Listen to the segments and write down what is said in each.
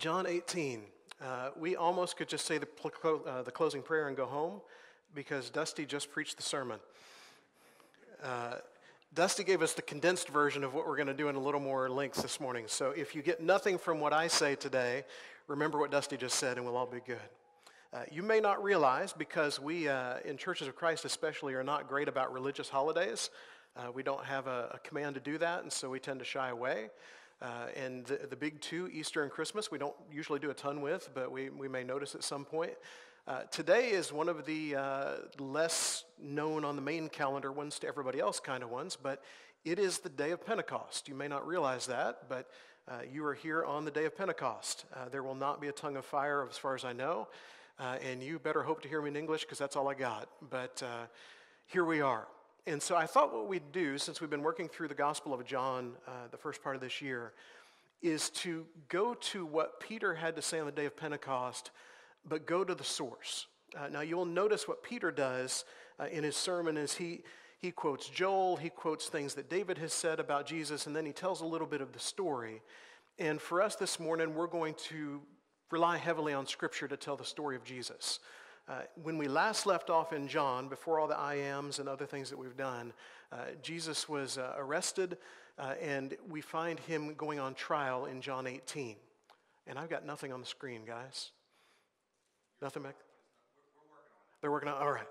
John 18. We almost could just say the closing prayer and go home, because Dusty just preached the sermon. Dusty gave us the condensed version of what we're going to do in a little more length this morning. So if you get nothing from what I say today, remember what Dusty just said and we'll all be good. You may not realize, because we in Churches of Christ especially are not great about religious holidays. We don't have a command to do that, and so we tend to shy away. And the big two, Easter and Christmas, we don't usually do a ton with, but we may notice at some point. Today is one of the less known on the main calendar ones to everybody else kind of ones, but it is the day of Pentecost. You may not realize that, but you are here on the day of Pentecost. There will not be a tongue of fire as far as I know, and you better hope to hear me in English, because that's all I got. But here we are. And so I thought what we'd do, since we've been working through the Gospel of John the first part of this year, is to go to what Peter had to say on the day of Pentecost, but go to the source. Now, you'll notice what Peter does in his sermon is he quotes Joel, he quotes things that David has said about Jesus, and then he tells a little bit of the story. And for us this morning, we're going to rely heavily on Scripture to tell the story of Jesus. When we last left off in John, before all the I ams and other things that we've done, Jesus was arrested, and we find him going on trial in John 18. And I've got nothing on the screen, guys. Nothing back? They're working on it. All right.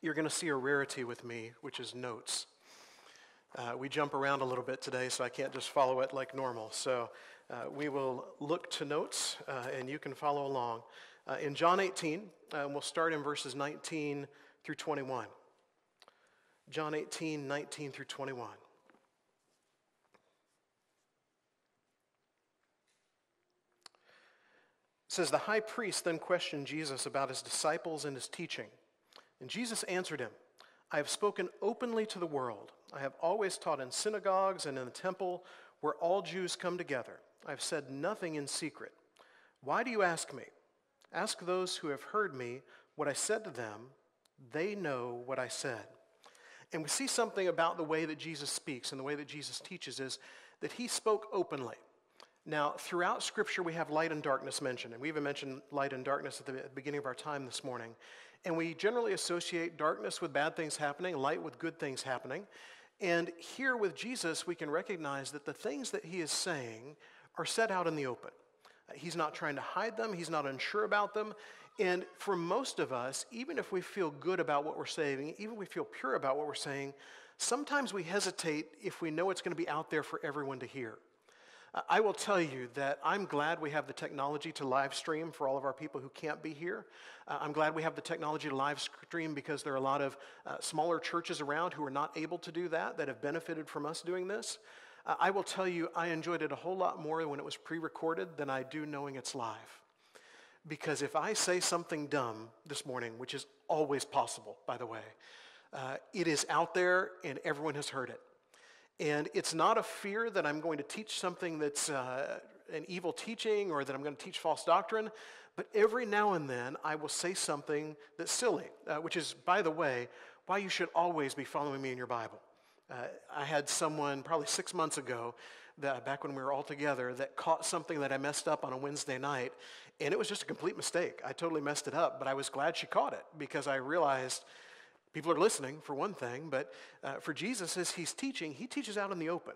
You're going to see a rarity with me, which is notes. We jump around a little bit today, so I can't just follow it like normal. So we will look to notes, and you can follow along. In John 18, we'll start in verses 19 through 21. John 18, 19 through 21. It says, the high priest then questioned Jesus about his disciples and his teaching. And Jesus answered him, I have spoken openly to the world. I have always taught in synagogues and in the temple where all Jews come together. I have said nothing in secret. Why do you ask me? Ask those who have heard me what I said to them. They know what I said. And we see something about the way that Jesus speaks and the way that Jesus teaches is that he spoke openly. Now, throughout Scripture, we have light and darkness mentioned, and we even mentioned light and darkness at the beginning of our time this morning. And we generally associate darkness with bad things happening, light with good things happening. And here with Jesus, we can recognize that the things that he is saying are set out in the open. He's not trying to hide them. He's not unsure about them. And for most of us, even if we feel good about what we're saying, even if we feel pure about what we're saying, sometimes we hesitate if we know it's going to be out there for everyone to hear. I will tell you that I'm glad we have the technology to live stream for all of our people who can't be here. I'm glad we have the technology to live stream, because there are a lot of smaller churches around who are not able to do that, that have benefited from us doing this. I will tell you I enjoyed it a whole lot more when it was pre-recorded than I do knowing it's live. Because if I say something dumb this morning, which is always possible, by the way, it is out there and everyone has heard it. And it's not a fear that I'm going to teach something that's an evil teaching, or that I'm going to teach false doctrine, but every now and then I will say something that's silly, which is, by the way, why you should always be following me in your Bible. I had someone probably 6 months ago, that back when we were all together, that caught something that I messed up on a Wednesday night, and it was just a complete mistake. I totally messed it up, but I was glad she caught it, because I realized people are listening, for one thing, but for Jesus, as he's teaching, he teaches out in the open.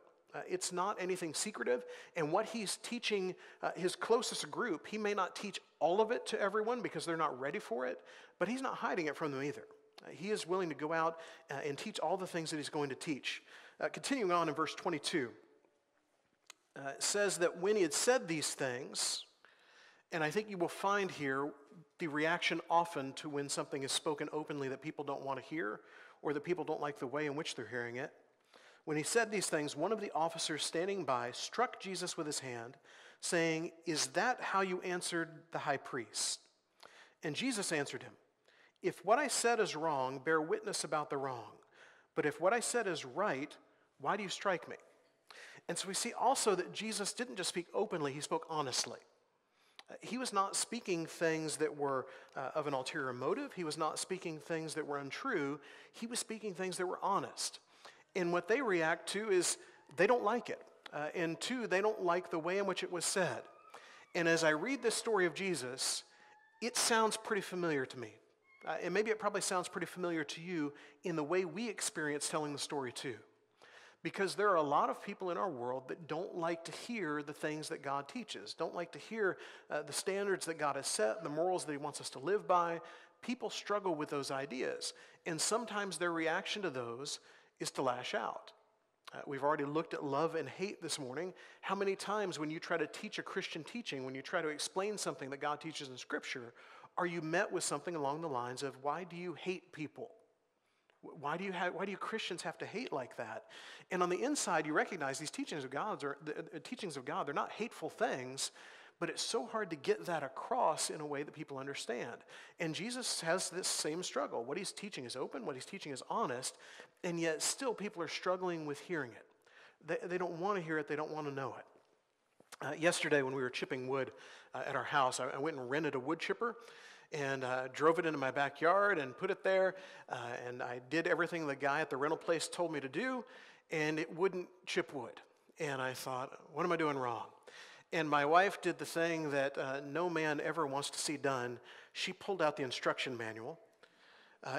It's not anything secretive, and what he's teaching his closest group, he may not teach all of it to everyone because they're not ready for it, but he's not hiding it from them either. He is willing to go out and teach all the things that he's going to teach. Continuing on in verse 22, it says that when he had said these things, and I think you will find here the reaction often to when something is spoken openly that people don't want to hear, or that people don't like the way in which they're hearing it. When he said these things, one of the officers standing by struck Jesus with his hand, saying, "Is that how you answered the high priest?" And Jesus answered him, "If what I said is wrong, bear witness about the wrong. But if what I said is right, why do you strike me?" And so we see also that Jesus didn't just speak openly, he spoke honestly. He was not speaking things that were of an ulterior motive. He was not speaking things that were untrue. He was speaking things that were honest. And what they react to is they don't like it. And two, they don't like the way in which it was said. And as I read this story of Jesus, it sounds pretty familiar to me. And maybe it probably sounds pretty familiar to you in the way we experience telling the story too. Because there are a lot of people in our world that don't like to hear the things that God teaches, don't like to hear the standards that God has set, the morals that he wants us to live by. People struggle with those ideas. And sometimes their reaction to those is to lash out. We've already looked at love and hate this morning. How many times when you try to teach a Christian teaching, when you try to explain something that God teaches in Scripture, are you met with something along the lines of, why do you hate people? Why do Christians have to hate like that? And on the inside, you recognize these teachings of God, they're not hateful things, but it's so hard to get that across in a way that people understand. And Jesus has this same struggle. What he's teaching is open, what he's teaching is honest, and yet still people are struggling with hearing it. They don't want to hear it, they don't want to know it. Yesterday when we were chipping wood at our house, I went and rented a wood chipper and drove it into my backyard and put it there, and I did everything the guy at the rental place told me to do, and it wouldn't chip wood. And I thought, what am I doing wrong? And my wife did the thing that no man ever wants to see done. She pulled out the instruction manual,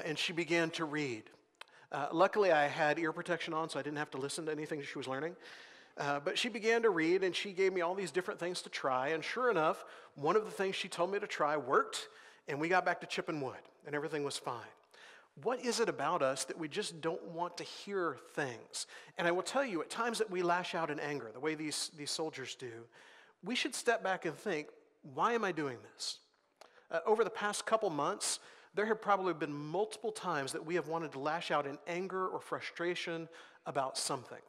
and she began to read. Luckily, I had ear protection on, so I didn't have to listen to anything she was learning. But she began to read, and she gave me all these different things to try. And sure enough, one of the things she told me to try worked, and we got back to chipping wood, and everything was fine. What is it about us that we just don't want to hear things? And I will tell you, at times that we lash out in anger, the way these soldiers do, we should step back and think, why am I doing this? Over the past couple months, there have probably been multiple times that we have wanted to lash out in anger or frustration about something.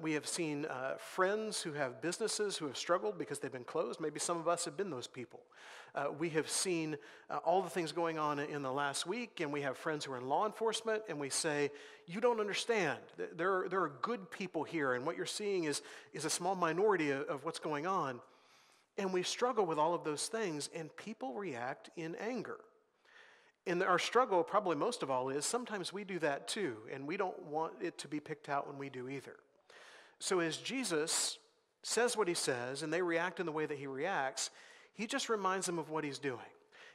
We have seen friends who have businesses who have struggled because they've been closed. Maybe some of us have been those people. We have seen all the things going on in the last week, and we have friends who are in law enforcement, and we say, you don't understand. There are good people here, and what you're seeing is a small minority of what's going on. And we struggle with all of those things, and people react in anger. And our struggle, probably most of all, is sometimes we do that too, and we don't want it to be picked out when we do either. So as Jesus says what he says, and they react in the way that he reacts, he just reminds them of what he's doing.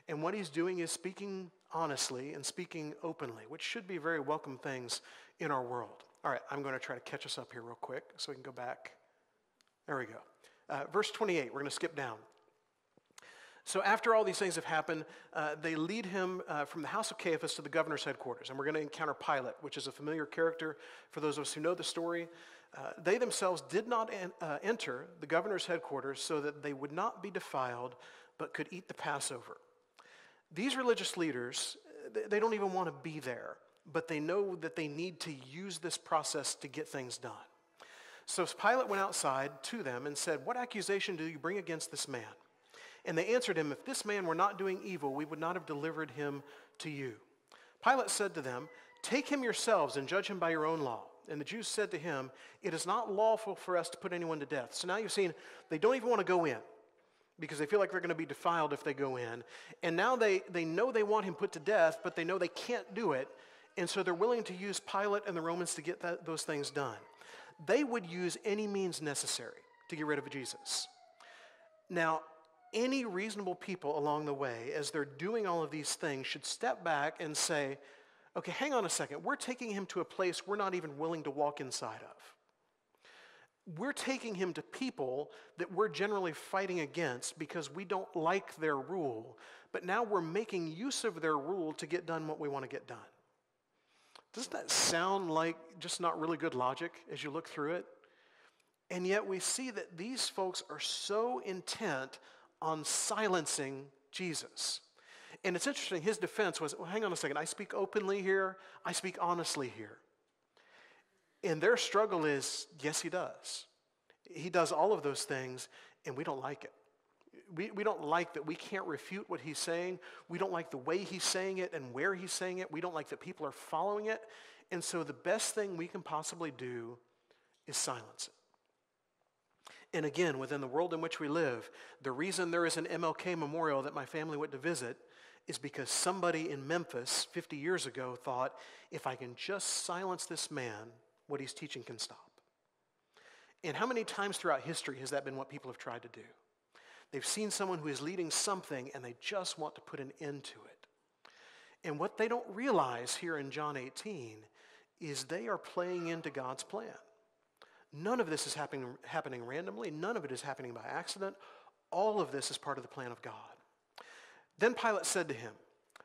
And what he's doing is speaking honestly and speaking openly, which should be very welcome things in our world. All right, I'm going to try to catch us up here real quick so we can go back. There we go. Verse 28, we're going to skip down. So after all these things have happened, they lead him from the house of Caiaphas to the governor's headquarters. And we're going to encounter Pilate, which is a familiar character for those of us who know the story. They themselves did not enter the governor's headquarters so that they would not be defiled, but could eat the Passover. These religious leaders, they don't even want to be there, but they know that they need to use this process to get things done. So Pilate went outside to them and said, "What accusation do you bring against this man?" And they answered him, "If this man were not doing evil, we would not have delivered him to you." Pilate said to them, "Take him yourselves and judge him by your own law." And the Jews said to him, "It is not lawful for us to put anyone to death." So now you've seen they don't even want to go in because they feel like they're going to be defiled if they go in. And now they know they want him put to death, but they know they can't do it. And so they're willing to use Pilate and the Romans to get those things done. They would use any means necessary to get rid of Jesus. Now, any reasonable people along the way, as they're doing all of these things, should step back and say, okay, hang on a second. We're taking him to a place we're not even willing to walk inside of. We're taking him to people that we're generally fighting against because we don't like their rule, but now we're making use of their rule to get done what we want to get done. Doesn't that sound like just not really good logic as you look through it? And yet we see that these folks are so intent on silencing Jesus. And it's interesting, his defense was, well, hang on a second, I speak openly here, I speak honestly here. And their struggle is, yes, he does. He does all of those things, and we don't like it. We don't like that we can't refute what he's saying. We don't like the way he's saying it and where he's saying it. We don't like that people are following it. And so the best thing we can possibly do is silence it. And again, within the world in which we live, the reason there is an MLK memorial that my family went to visit is because somebody in Memphis 50 years ago thought, if I can just silence this man, what he's teaching can stop. And how many times throughout history has that been what people have tried to do? They've seen someone who is leading something, and they just want to put an end to it. And what they don't realize here in John 18 is they are playing into God's plan. None of this is happening randomly. None of it is happening by accident. All of this is part of the plan of God. Then Pilate said to him,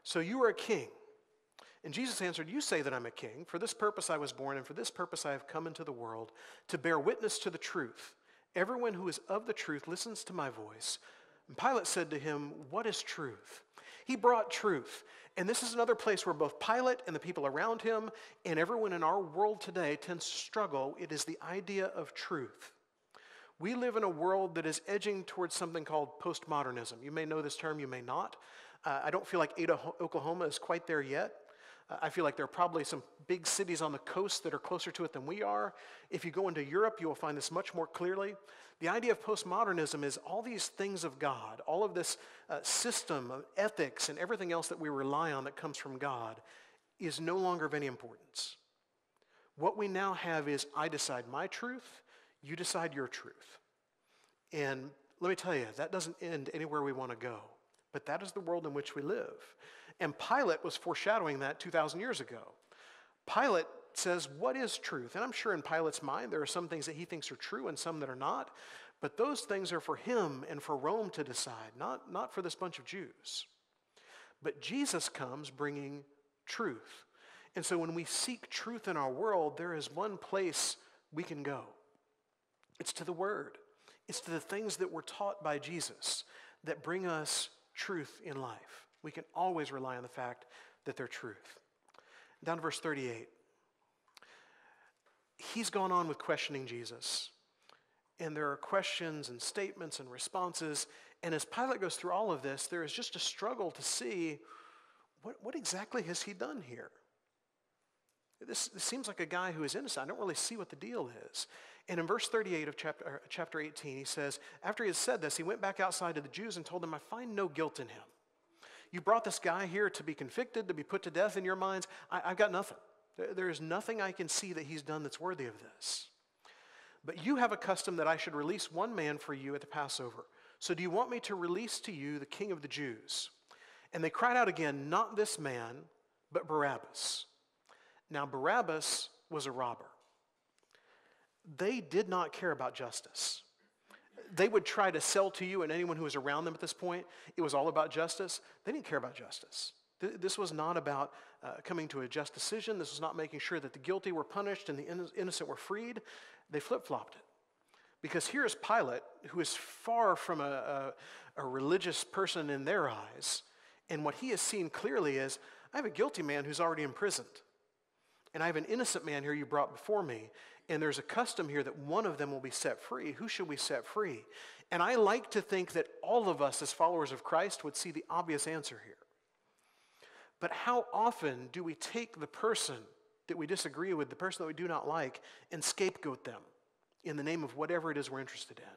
"So you are a king?" And Jesus answered, "You say that I'm a king. For this purpose I was born, and for this purpose I have come into the world, to bear witness to the truth. Everyone who is of the truth listens to my voice." And Pilate said to him, "What is truth?" He brought truth. And this is another place where both Pilate and the people around him and everyone in our world today tends to struggle. It is the idea of truth. We live in a world that is edging towards something called postmodernism. You may know this term, you may not. I don't feel like Ada, Oklahoma is quite there yet. I feel like there are probably some big cities on the coast that are closer to it than we are. If you go into Europe, you will find this much more clearly. The idea of postmodernism is all these things of God, all of this system of ethics and everything else that we rely on that comes from God is no longer of any importance. What we now have is, I decide my truth, you decide your truth. And let me tell you, that doesn't end anywhere we want to go. But that is the world in which we live. And Pilate was foreshadowing that 2,000 years ago. Pilate says, what is truth? And I'm sure in Pilate's mind there are some things that he thinks are true and some that are not. But those things are for him and for Rome to decide, not for this bunch of Jews. But Jesus comes bringing truth. And so when we seek truth in our world, there is one place we can go. It's to the Word. It's to the things that were taught by Jesus that bring us truth in life. We can always rely on the fact that they're truth. Down to verse 38. He's gone on with questioning Jesus. And there are questions and statements and responses. And as Pilate goes through all of this, there is just a struggle to see what exactly has he done here? This seems like a guy who is innocent. I don't really see what the deal is. And in verse 38 of chapter 18, he says, after he had said this, he went back outside to the Jews and told them, I find no guilt in him. You brought this guy here to be convicted, to be put to death in your minds. I've got nothing. There is nothing I can see that he's done that's worthy of this. But you have a custom that I should release one man for you at the Passover. So do you want me to release to you the king of the Jews? And they cried out again, not this man, but Barabbas. Now Barabbas was a robber. They did not care about justice. They would try to sell to you and anyone who was around them at this point. It was all about justice. They didn't care about justice. This was not about coming to a just decision. This was not making sure that the guilty were punished and the innocent were freed. They flip-flopped it. Because here is Pilate, who is far from a religious person in their eyes, and what he has seen clearly is, I have a guilty man who's already imprisoned. And I have an innocent man here you brought before me, and there's a custom here that one of them will be set free. Who should we set free? And I like to think that all of us as followers of Christ would see the obvious answer here. But how often do we take the person that we disagree with, the person that we do not like, and scapegoat them in the name of whatever it is we're interested in?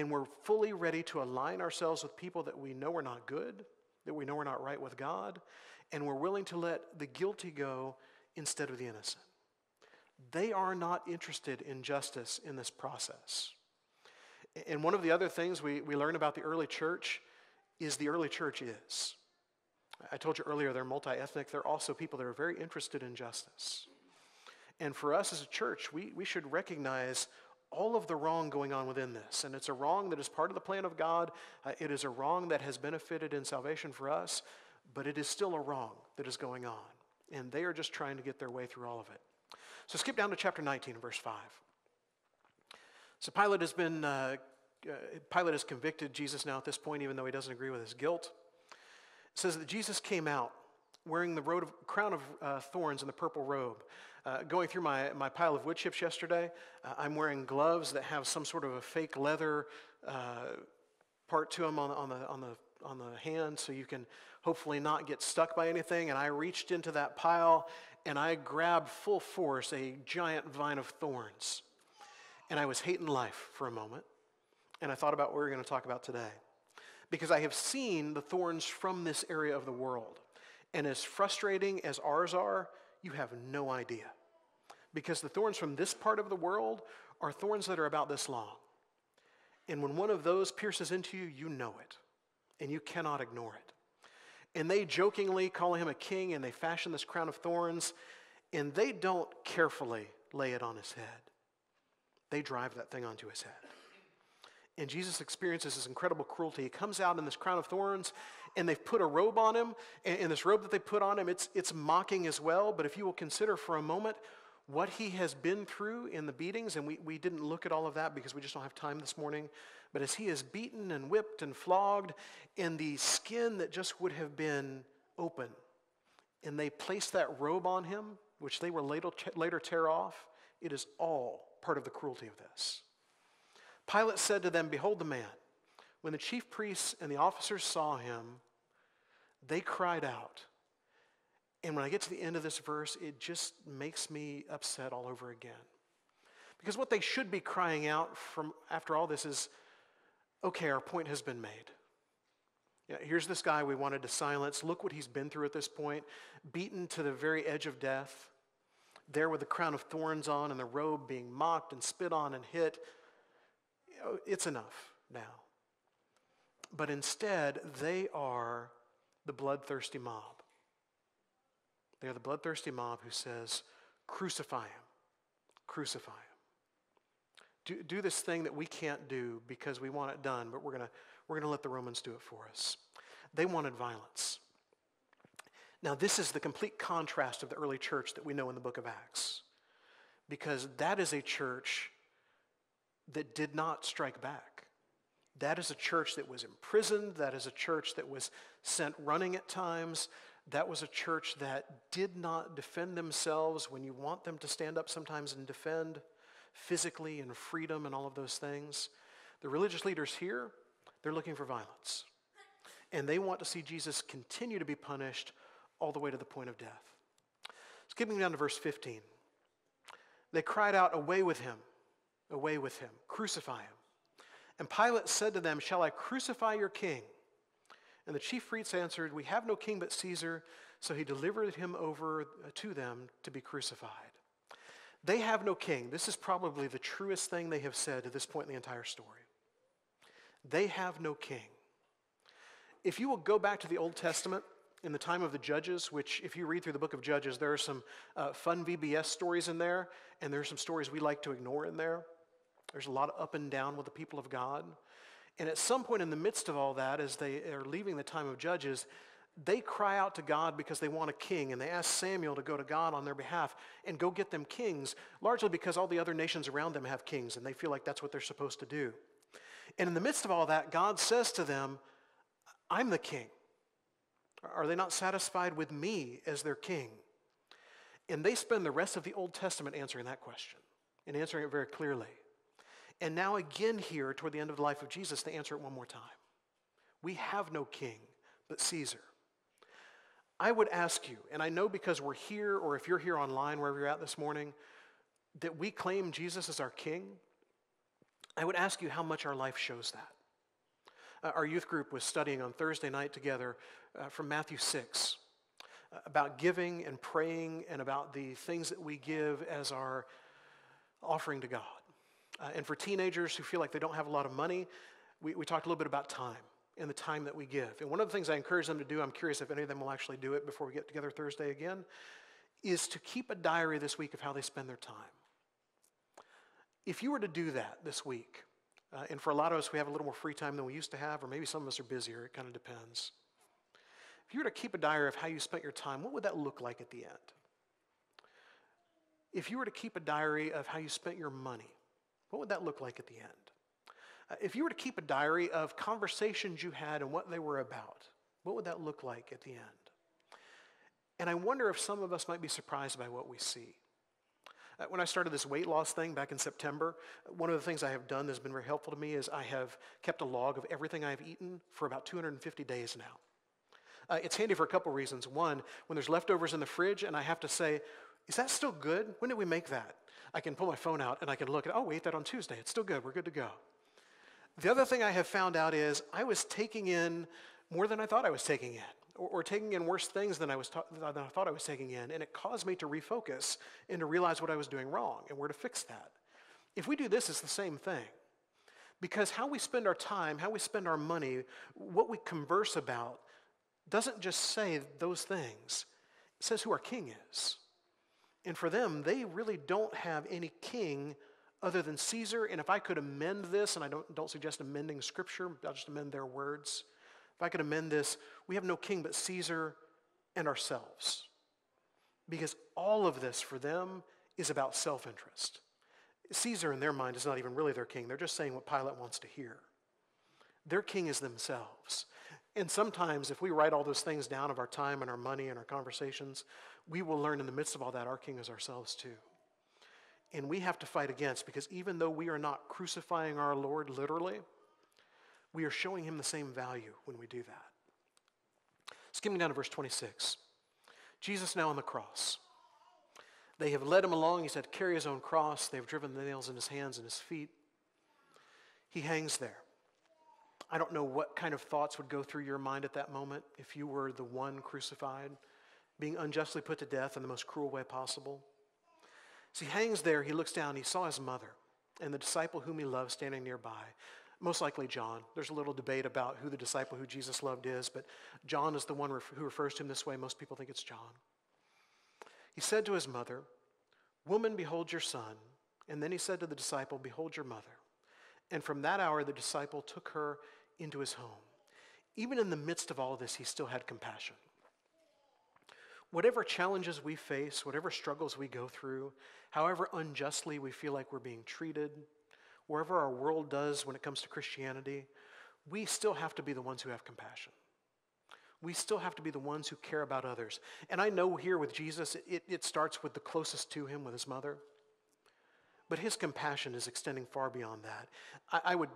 And we're fully ready to align ourselves with people that we know are not good, that we know are not right with God, and we're willing to let the guilty go instead of the innocent. They are not interested in justice in this process. And one of the other things we learn about the early church is the early church is. I told you earlier they're multi-ethnic. They're also people that are very interested in justice. And for us as a church, we should recognize all of the wrong going on within this. And it's a wrong that is part of the plan of God. It is a wrong that has benefited in salvation for us, but it is still a wrong that is going on. And they are just trying to get their way through all of it. So skip down to chapter 19, verse 5. So Pilate has convicted Jesus now at this point, even though he doesn't agree with his guilt. It says that Jesus came out wearing the crown of thorns and the purple robe. Going through my pile of wood chips yesterday, I'm wearing gloves that have some sort of a fake leather part to them on the hand, so you can hopefully not get stuck by anything. And I reached into that pile and I grabbed full force a giant vine of thorns. And I was hating life for a moment. And I thought about what we were going to talk about today. Because I have seen the thorns from this area of the world. And as frustrating as ours are, you have no idea. Because the thorns from this part of the world are thorns that are about this long. And when one of those pierces into you, you know it, and you cannot ignore it. And they jokingly call him a king, and they fashion this crown of thorns, and they don't carefully lay it on his head. They drive that thing onto his head. And Jesus experiences this incredible cruelty. He comes out in this crown of thorns, and they've put a robe on him, and this robe that they put on him, it's mocking as well. But if you will consider for a moment what he has been through in the beatings, and we didn't look at all of that because we just don't have time this morning, but as he is beaten and whipped and flogged, and the skin that just would have been open, and they place that robe on him, which they will later tear off, it is all part of the cruelty of this. Pilate said to them, "Behold the man." When the chief priests and the officers saw him, they cried out. And when I get to the end of this verse, it just makes me upset all over again. Because what they should be crying out from after all this is, okay, our point has been made. You know, here's this guy we wanted to silence. Look what he's been through at this point, beaten to the very edge of death, there with the crown of thorns on and the robe being mocked and spit on and hit. You know, it's enough now. But instead, they are the bloodthirsty mob. They are the bloodthirsty mob who says, crucify him, crucify him. Do this thing that we can't do because we want it done, but we're gonna let the Romans do it for us. They wanted violence. Now, this is the complete contrast of the early church that we know in the book of Acts, because that is a church that did not strike back. That is a church that was imprisoned. That is a church that was sent running at times. That was a church that did not defend themselves when you want them to stand up sometimes and defend physically and freedom and all of those things. The religious leaders here, they're looking for violence. And they want to see Jesus continue to be punished all the way to the point of death. Skipping down to verse 15. They cried out, away with him, crucify him. And Pilate said to them, shall I crucify your king? And the chief priests answered, we have no king but Caesar. So he delivered him over to them to be crucified. They have no king. This is probably the truest thing they have said to this point in the entire story. They have no king. If you will go back to the Old Testament in the time of the Judges, which if you read through the book of Judges, there are some fun VBS stories in there, and there are some stories we like to ignore in there. There's a lot of up and down with the people of God. And at some point in the midst of all that, as they are leaving the time of Judges, they cry out to God because they want a king, and they ask Samuel to go to God on their behalf and go get them kings, largely because all the other nations around them have kings, and they feel like that's what they're supposed to do. And in the midst of all that, God says to them, I'm the king. Are they not satisfied with me as their king? And they spend the rest of the Old Testament answering that question and answering it very clearly. And now again here, toward the end of the life of Jesus, they answer it one more time. We have no king but Caesar. I would ask you, and I know because we're here, or if you're here online, wherever you're at this morning, that we claim Jesus as our king. I would ask you how much our life shows that. Our youth group was studying on Thursday night together from Matthew 6 about giving and praying and about the things that we give as our offering to God. And for teenagers who feel like they don't have a lot of money, we talked a little bit about time and the time that we give. And one of the things I encourage them to do, I'm curious if any of them will actually do it before we get together Thursday again, is to keep a diary this week of how they spend their time. If you were to do that this week, and for a lot of us, we have a little more free time than we used to have, or maybe some of us are busier, it kind of depends. If you were to keep a diary of how you spent your time, what would that look like at the end? If you were to keep a diary of how you spent your money, what would that look like at the end? If you were to keep a diary of conversations you had and what they were about, what would that look like at the end? And I wonder if some of us might be surprised by what we see. When I started this weight loss thing back in September, one of the things I have done that's been very helpful to me is I have kept a log of everything I've eaten for about 250 days now. It's handy for a couple reasons. One, when there's leftovers in the fridge and I have to say, is that still good? When did we make that? I can pull my phone out and I can look at, oh, we ate that on Tuesday. It's still good. We're good to go. The other thing I have found out is I was taking in more than I thought I was taking in, or taking in worse things than I thought I was taking in, and it caused me to refocus and to realize what I was doing wrong and where to fix that. If we do this, it's the same thing. Because how we spend our time, how we spend our money, what we converse about doesn't just say those things. It says who our king is. And for them, they really don't have any king other than Caesar. And if I could amend this, and I don't suggest amending Scripture, I'll just amend their words. If I could amend this, we have no king but Caesar and ourselves. Because all of this for them is about self-interest. Caesar, in their mind, is not even really their king. They're just saying what Pilate wants to hear. Their king is themselves. And sometimes, if we write all those things down of our time and our money and our conversations, we will learn in the midst of all that our king is ourselves too. And we have to fight against, because even though we are not crucifying our Lord literally, we are showing him the same value when we do that. Skimming down to verse 26. Jesus now on the cross. They have led him along. He's had to carry his own cross. They've driven the nails in his hands and his feet. He hangs there. I don't know what kind of thoughts would go through your mind at that moment if you were the one crucified, being unjustly put to death in the most cruel way possible. As he hangs there, he looks down. He saw his mother and the disciple whom he loved standing nearby, most likely John. There's a little debate about who the disciple who Jesus loved is, but John is the one who refers to him this way. Most people think it's John. He said to his mother, "Woman, behold your son." And then he said to the disciple, "Behold your mother." And from that hour, the disciple took her into his home. Even in the midst of all this, he still had compassion. Whatever challenges we face, whatever struggles we go through, however unjustly we feel like we're being treated, wherever our world does when it comes to Christianity, we still have to be the ones who have compassion. We still have to be the ones who care about others. And I know here with Jesus, it starts with the closest to him, with his mother. But his compassion is extending far beyond that. I would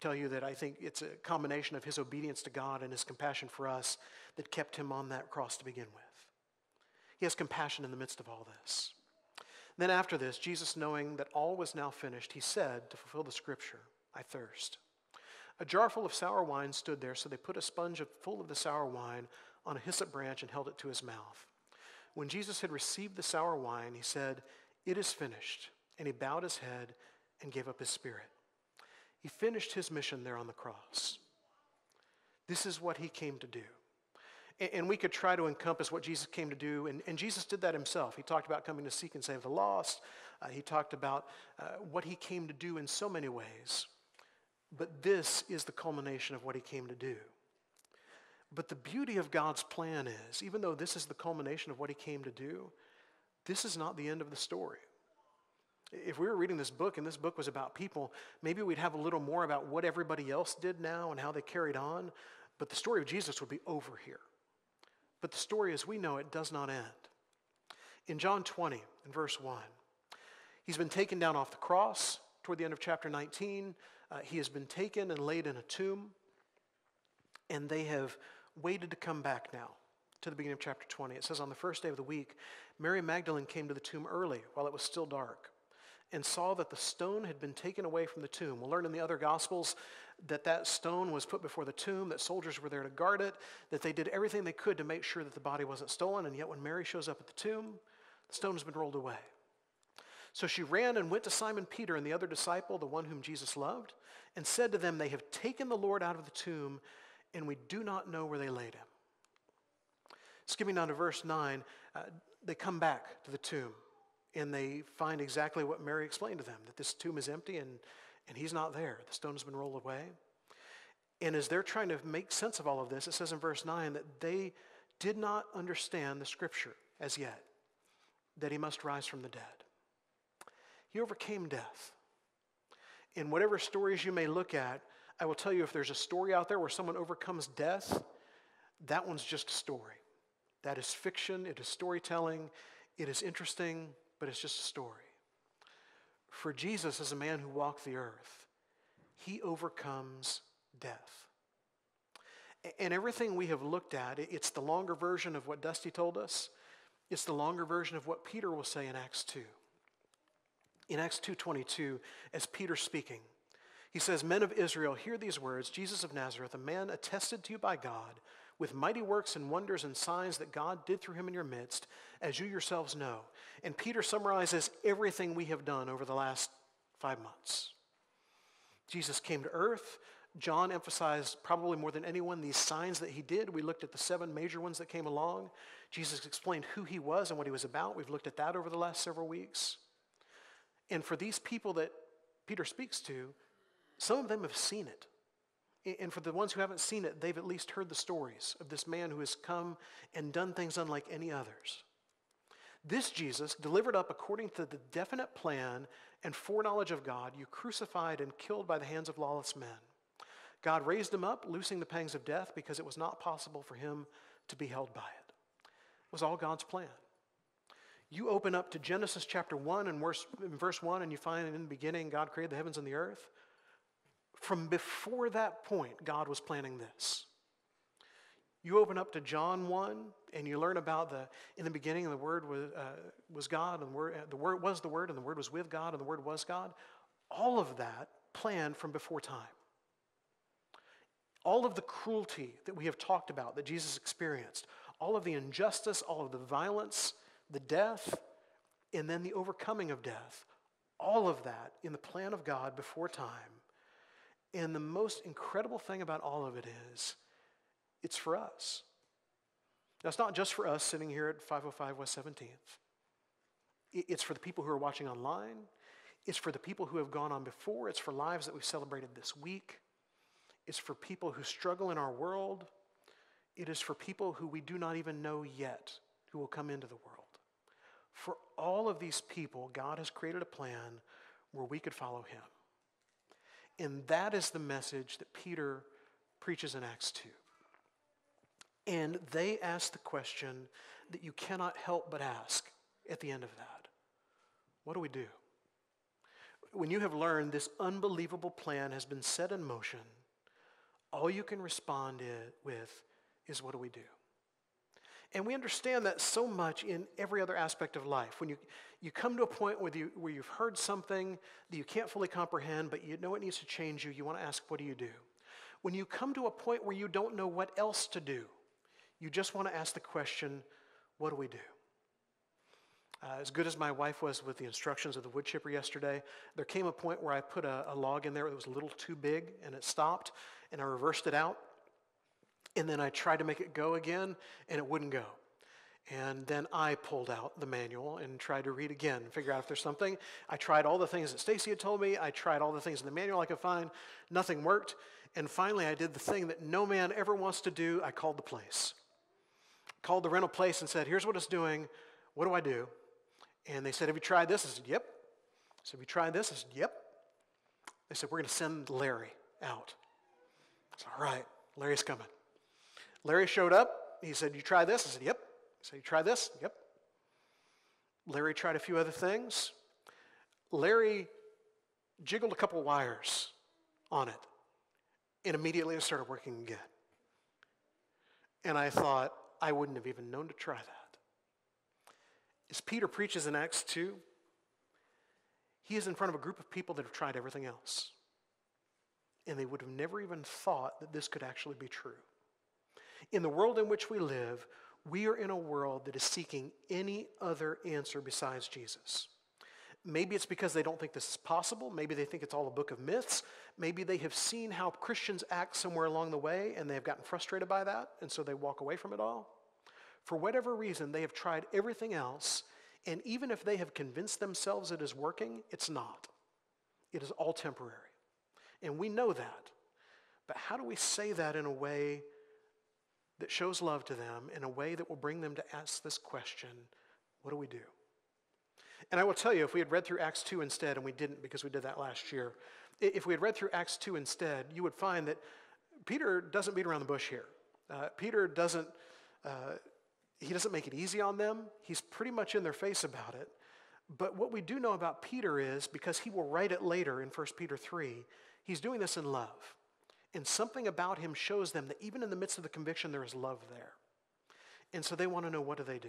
tell you that I think it's a combination of his obedience to God and his compassion for us that kept him on that cross to begin with. He has compassion in the midst of all this. Then after this, Jesus, knowing that all was now finished, he said, to fulfill the scripture, "I thirst." A jar full of sour wine stood there, so they put a sponge full of the sour wine on a hyssop branch and held it to his mouth. When Jesus had received the sour wine, he said, "It is finished." And he bowed his head and gave up his spirit. He finished his mission there on the cross. This is what he came to do. And we could try to encompass what Jesus came to do, and Jesus did that himself. He talked about coming to seek and save the lost. He talked about what he came to do in so many ways. But this is the culmination of what he came to do. But the beauty of God's plan is, even though this is the culmination of what he came to do, this is not the end of the story. If we were reading this book and this book was about people, maybe we'd have a little more about what everybody else did now and how they carried on, but the story of Jesus would be over here. But the story as we know it does not end. In John 20, in verse 1, he's been taken down off the cross. Toward the end of chapter 19, he has been taken and laid in a tomb, and they have waited to come back now to the beginning of chapter 20. It says, on the first day of the week, Mary Magdalene came to the tomb early while it was still dark and saw that the stone had been taken away from the tomb. We'll learn in the other Gospels that that stone was put before the tomb, that soldiers were there to guard it, that they did everything they could to make sure that the body wasn't stolen, and yet when Mary shows up at the tomb, the stone has been rolled away. So she ran and went to Simon Peter and the other disciple, the one whom Jesus loved, and said to them, "They have taken the Lord out of the tomb, and we do not know where they laid him." Skipping down to verse 9, they come back to the tomb, and they find exactly what Mary explained to them, that this tomb is empty and he's not there. The stone has been rolled away. And as they're trying to make sense of all of this, it says in verse 9 that they did not understand the scripture as yet, that he must rise from the dead. He overcame death. In whatever stories you may look at, I will tell you if there's a story out there where someone overcomes death, that one's just a story. That is fiction, it is storytelling, it is interesting, but it's just a story. For Jesus, as a man who walked the earth, he overcomes death. And everything we have looked at, it's the longer version of what Dusty told us. It's the longer version of what Peter will say in Acts 2. In Acts 2:22, as Peter's speaking, he says, "Men of Israel, hear these words, Jesus of Nazareth, a man attested to you by God with mighty works and wonders and signs that God did through him in your midst, as you yourselves know." And Peter summarizes everything we have done over the last 5 months. Jesus came to earth. John emphasized probably more than anyone these signs that he did. We looked at the 7 major ones that came along. Jesus explained who he was and what he was about. We've looked at that over the last several weeks. And for these people that Peter speaks to, some of them have seen it. And for the ones who haven't seen it, they've at least heard the stories of this man who has come and done things unlike any others. This Jesus, delivered up according to the definite plan and foreknowledge of God, you crucified and killed by the hands of lawless men. God raised him up, loosing the pangs of death, because it was not possible for him to be held by it. It was all God's plan. You open up to Genesis chapter 1 and verse 1, and you find in the beginning God created the heavens and the earth. From before that point, God was planning this. You open up to John 1, and you learn about in the beginning the Word was God, and the Word was the Word, and the Word was with God, and the Word was God. All of that planned from before time. All of the cruelty that we have talked about, that Jesus experienced, all of the injustice, all of the violence, the death, and then the overcoming of death, all of that in the plan of God before time. And the most incredible thing about all of it is, it's for us. Now, it's not just for us sitting here at 505 West 17th. It's for the people who are watching online. It's for the people who have gone on before. It's for lives that we've celebrated this week. It's for people who struggle in our world. It is for people who we do not even know yet who will come into the world. For all of these people, God has created a plan where we could follow him. And that is the message that Peter preaches in Acts 2. And they ask the question that you cannot help but ask at the end of that. What do we do? When you have learned this unbelievable plan has been set in motion, all you can respond with is, what do we do? And we understand that so much in every other aspect of life. When you come to a point where you've heard something that you can't fully comprehend, but you know it needs to change you, you want to ask, what do you do? When you come to a point where you don't know what else to do, you just want to ask the question, what do we do? As good as my wife was with the instructions of the wood chipper yesterday, there came a point where I put a log in there that was a little too big, and it stopped, and I reversed it out, and then I tried to make it go again, and it wouldn't go. And then I pulled out the manual and tried to read again, figure out if there's something. I tried all the things that Stacy had told me. I tried all the things in the manual I could find. Nothing worked. And finally, I did the thing that no man ever wants to do. I called the place. Called the rental place and said, here's what it's doing. What do I do? And they said, have you tried this? I said, yep. I said, have you tried this? I said, yep. They said, we're going to send Larry out. I said, all right, Larry's coming. Larry showed up. He said, you try this? I said, yep. He said, you try this? Yep. Larry tried a few other things. Larry jiggled a couple wires on it, and immediately it started working again. And I thought, I wouldn't have even known to try that. As Peter preaches in Acts 2, he is in front of a group of people that have tried everything else, and they would have never even thought that this could actually be true. In the world in which we live, we are in a world that is seeking any other answer besides Jesus. Maybe it's because they don't think this is possible. Maybe they think it's all a book of myths. Maybe they have seen how Christians act somewhere along the way, and they have gotten frustrated by that, and so they walk away from it all. For whatever reason, they have tried everything else, and even if they have convinced themselves it is working, it's not. It is all temporary. And we know that. But how do we say that in a way that shows love to them, in a way that will bring them to ask this question, what do we do? And I will tell you, if we had read through Acts 2 instead, and we didn't because we did that last year, if we had read through Acts 2 instead, you would find that Peter doesn't beat around the bush here. He doesn't make it easy on them. He's pretty much in their face about it. But what we do know about Peter is, because he will write it later in 1 Peter 3, he's doing this in love. And something about him shows them that even in the midst of the conviction, there is love there. And so they want to know, what do they do?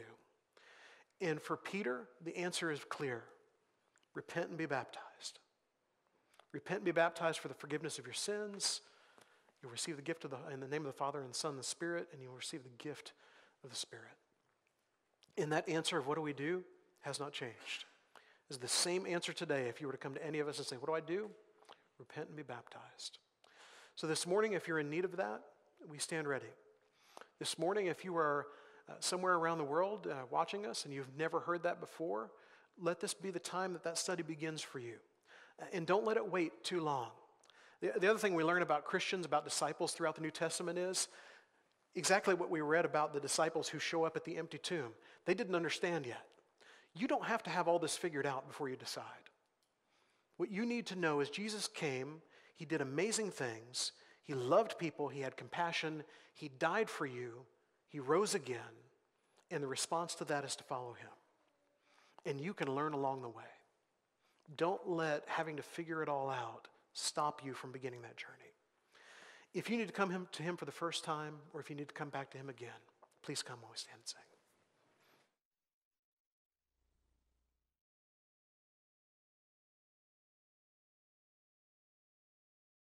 And for Peter, the answer is clear. Repent and be baptized. Repent and be baptized for the forgiveness of your sins. You'll receive the gift in the name of the Father and the Son and the Spirit, and you'll receive the gift of the Spirit. And that answer of what do we do has not changed. It's the same answer today if you were to come to any of us and say, what do I do? Repent and be baptized. So this morning, if you're in need of that, we stand ready. This morning, if you are somewhere around the world watching us and you've never heard that before, let this be the time that that study begins for you. And don't let it wait too long. The other thing we learn about Christians, about disciples throughout the New Testament is exactly what we read about the disciples who show up at the empty tomb. They didn't understand yet. You don't have to have all this figured out before you decide. What you need to know is Jesus came, he did amazing things, he loved people, he had compassion, he died for you, he rose again, and the response to that is to follow him. And you can learn along the way. Don't let having to figure it all out stop you from beginning that journey. If you need to come to him for the first time, or if you need to come back to him again, please come while we stand and sing.